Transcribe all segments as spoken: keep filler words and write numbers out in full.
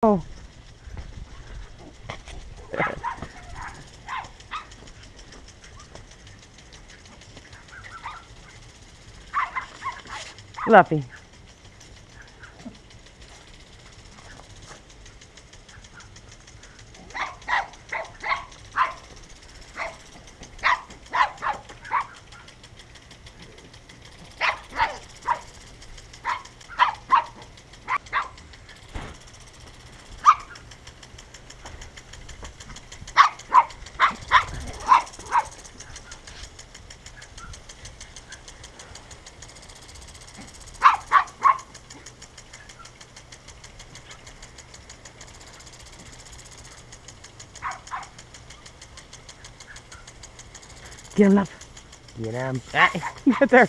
Oh. Luffy. Get him up. Get him. Ah, get there.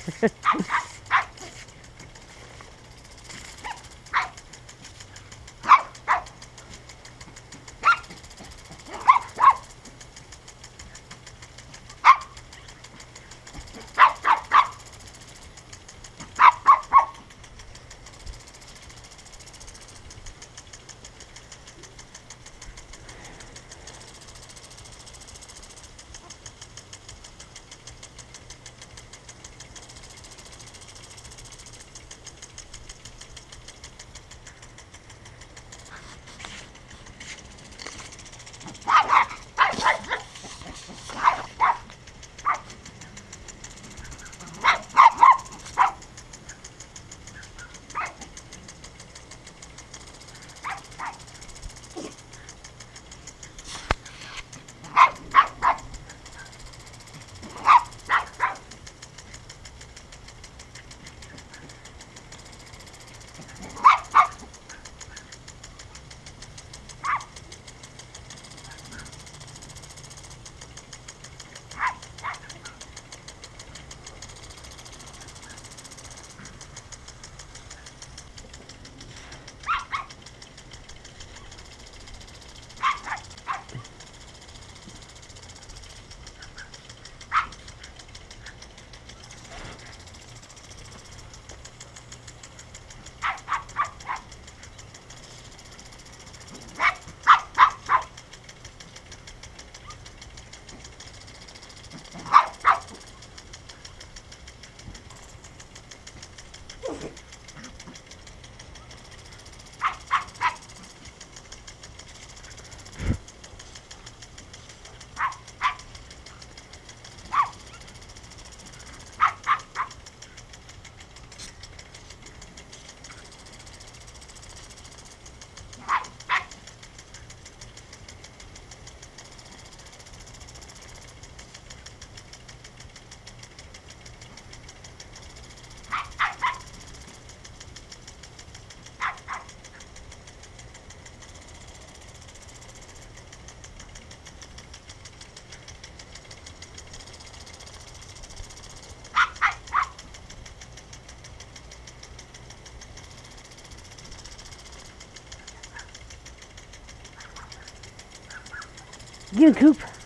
Get him, Coop.